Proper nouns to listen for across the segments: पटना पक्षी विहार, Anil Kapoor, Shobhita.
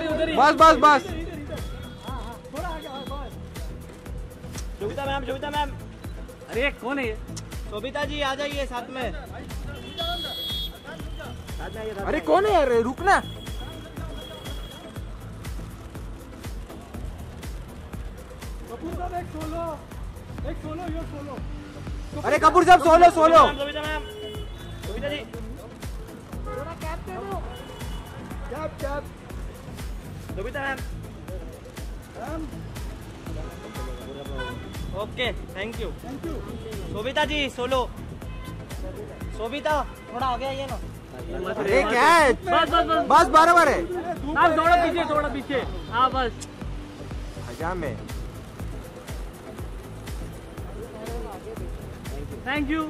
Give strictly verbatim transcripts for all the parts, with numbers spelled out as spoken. बस बस बस शोभिता मैम, शोभिता मैम। अरे कौन है ये? शोभिता जी आ जाइए साथ में। अरे कौन है यार, रुकना। कपूर साहब एक सोलो, एक सोलो, यो सोलो। अरे कपूर साहब solo solo. Shobhita ma'am, Shobhita ji थोड़ा कैप दे दो। Cap cap. Shobhita ma'am. Ma'am. Okay, thank you. Thank you. Shobhita ji solo. Shobhita थोड़ा हो गया ये ना। अरे क्या है? बस बस बस बस बारह बार है। आप थोड़ा पीछे, थोड़ा पीछे। हाँ बस। हजार में। Thank you.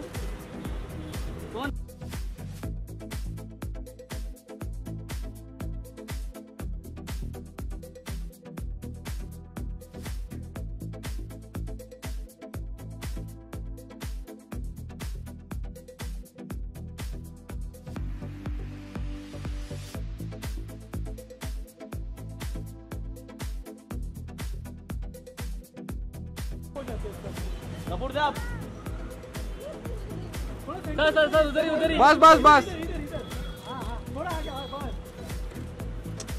कपूर साहब सर सर सर उधर ही उधर ही बस बस बस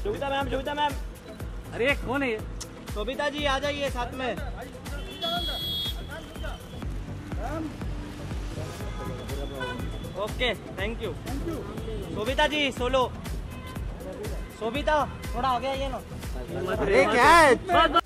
शोभिता मैम, शोभिता मैम। अरे कौन है ये? शोभिता जी आ जाइए साथ में। Okay, thank you. Shobhita ji solo. Shobhita थोड़ा हो गया ये ना। अरे क्या है?